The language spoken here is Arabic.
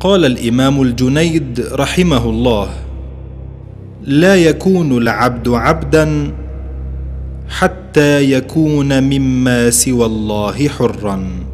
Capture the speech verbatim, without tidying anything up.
قال الإمام الجنيد رحمه الله: لا يكون العبد عبدا حتى يكون مما سوى الله حرا.